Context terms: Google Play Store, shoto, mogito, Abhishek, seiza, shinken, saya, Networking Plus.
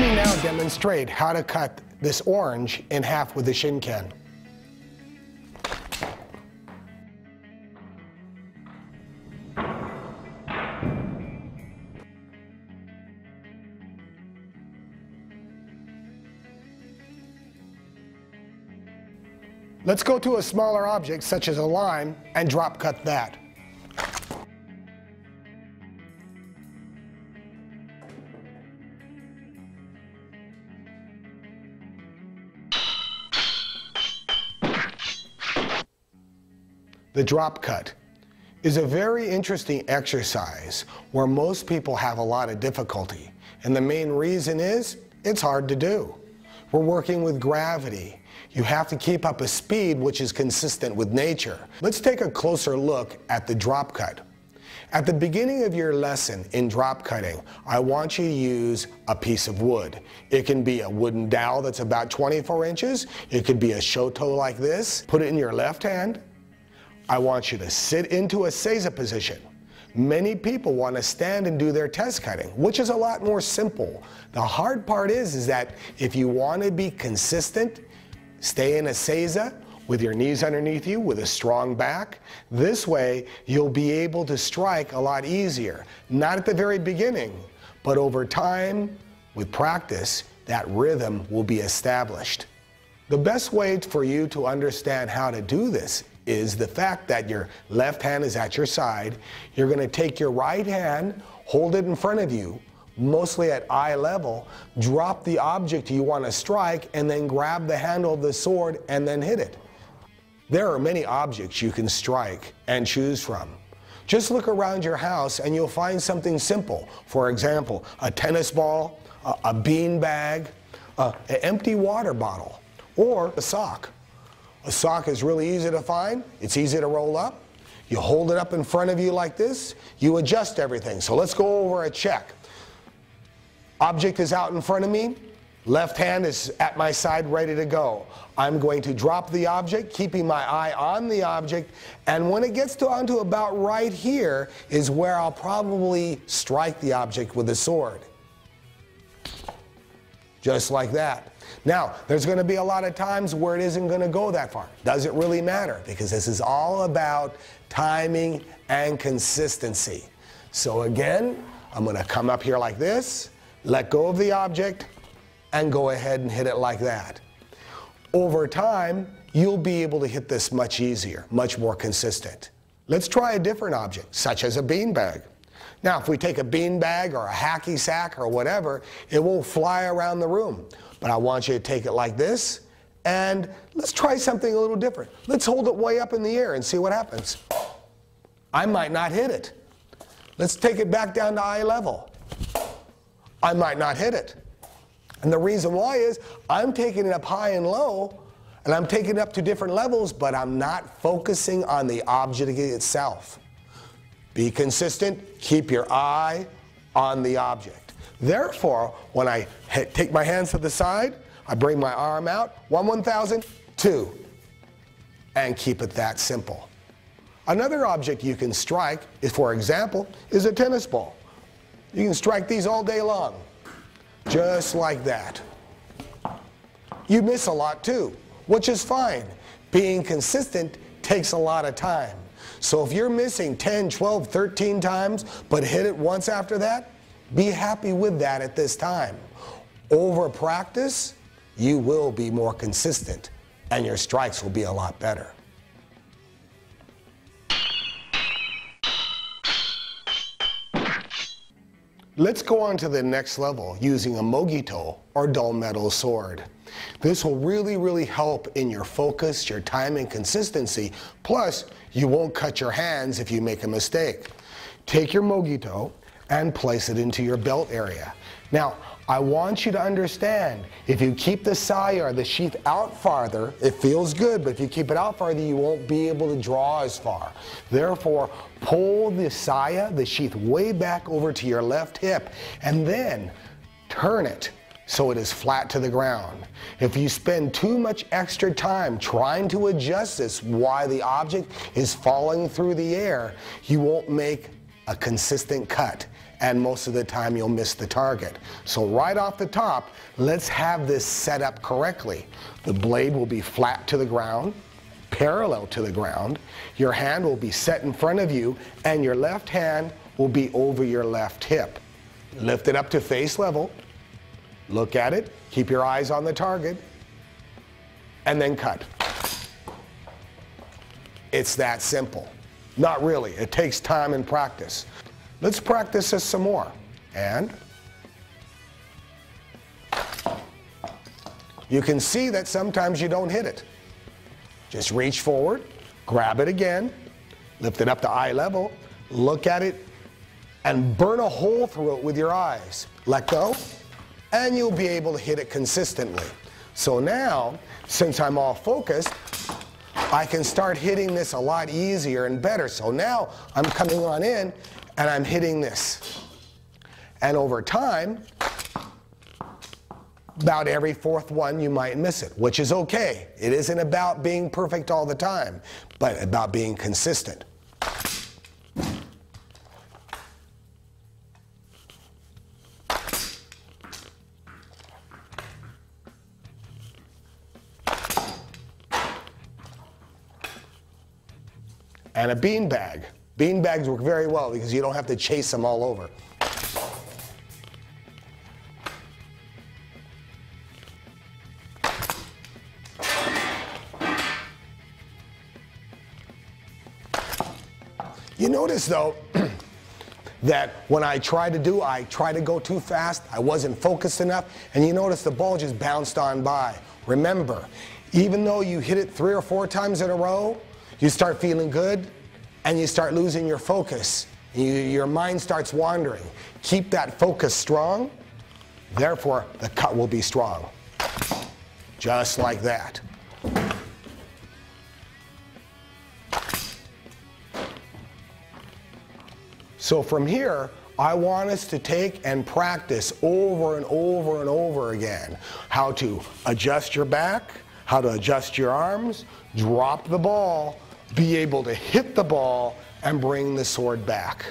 me now demonstrate how to cut this orange in half with the shinken. Let's go to a smaller object, such as a lime, and drop cut that. The drop cut is a very interesting exercise where most people have a lot of difficulty, and the main reason is it's hard to do. We're working with gravity. You have to keep up a speed which is consistent with nature. Let's take a closer look at the drop cut. At the beginning of your lesson in drop cutting, I want you to use a piece of wood. It can be a wooden dowel that's about 24 inches. It could be a shoto like this. Put it in your left hand. I want you to sit into a seiza position. Many people want to stand and do their test cutting, which is a lot more simple. The hard part is that if you want to be consistent, stay in a seiza with your knees underneath you with a strong back. This way, you'll be able to strike a lot easier. Not at the very beginning, but over time, with practice, that rhythm will be established. The best way for you to understand how to do this is the fact that your left hand is at your side. You're going to take your right hand, hold it in front of you, mostly at eye level, drop the object you want to strike, and then grab the handle of the sword and then hit it. There are many objects you can strike and choose from. Just look around your house and you'll find something simple. For example, a tennis ball, a bean bag, an empty water bottle, or a sock. A sock is really easy to find. It's easy to roll up. You hold it up in front of you like this. You adjust everything. So let's go over a check. Object is out in front of me. Left hand is at my side, ready to go. I'm going to drop the object, keeping my eye on the object. And when it gets to onto about right here is where I'll probably strike the object with a sword. Just like that. Now, there's going to be a lot of times where it isn't going to go that far. Doesn't really matter, because this is all about timing and consistency. So again, I'm going to come up here like this, let go of the object, and go ahead and hit it like that. Over time, you'll be able to hit this much easier, much more consistent. Let's try a different object, such as a beanbag. Now, if we take a beanbag or a hacky sack or whatever, it won't fly around the room. But I want you to take it like this, and let's try something a little different. Let's hold it way up in the air and see what happens. I might not hit it. Let's take it back down to eye level. I might not hit it. And the reason why is I'm taking it up high and low, and I'm taking it up to different levels, but I'm not focusing on the object itself. Be consistent, keep your eye on the object. Therefore, when I take my hands to the side, I bring my arm out, 1,000, 2, and keep it that simple. Another object you can strike, for example, is a tennis ball. You can strike these all day long, just like that. You miss a lot too, which is fine. Being consistent takes a lot of time. So if you're missing 10, 12, 13 times, but hit it once after that, be happy with that at this time. Over practice, you will be more consistent, and your strikes will be a lot better. Let's go on to the next level using a mogito, or dull metal sword. This will really help in your focus, your time, and consistency. Plus, you won't cut your hands if you make a mistake. Take your mogito and place it into your belt area. Now, I want you to understand, if you keep the saya or the sheath out farther, it feels good, but if you keep it out farther, you won't be able to draw as far. Therefore, pull the saya, the sheath, way back over to your left hip, and then turn it so it is flat to the ground. If you spend too much extra time trying to adjust this while the object is falling through the air, you won't make a consistent cut, and most of the time you'll miss the target. So right off the top, let's have this set up correctly. The blade will be flat to the ground, parallel to the ground. Your hand will be set in front of you, and your left hand will be over your left hip. Lift it up to face level. Look at it. Keep your eyes on the target. And then cut. It's that simple. Not really. It takes time and practice. Let's practice this some more. And you can see that sometimes you don't hit it. Just reach forward, grab it again, lift it up to eye level, look at it, and burn a hole through it with your eyes. Let go, and you'll be able to hit it consistently. So now, since I'm all focused, I can start hitting this a lot easier and better. So now I'm coming on in, and I'm hitting this. And over time, about every fourth one you might miss it, which is okay. It isn't about being perfect all the time, but about being consistent. And a bean bag. Bean bags work very well because you don't have to chase them all over. You notice, though, that when I tried to go too fast, I wasn't focused enough, and you notice the ball just bounced on by. Remember, even though you hit it 3 or 4 times in a row, you start feeling good, and you start losing your focus. Your mind starts wandering. Keep that focus strong, therefore the cut will be strong. Just like that. So from here, I want us to take and practice over and over and over again how to adjust your back, how to adjust your arms, drop the ball, be able to hit the ball, and bring the sword back.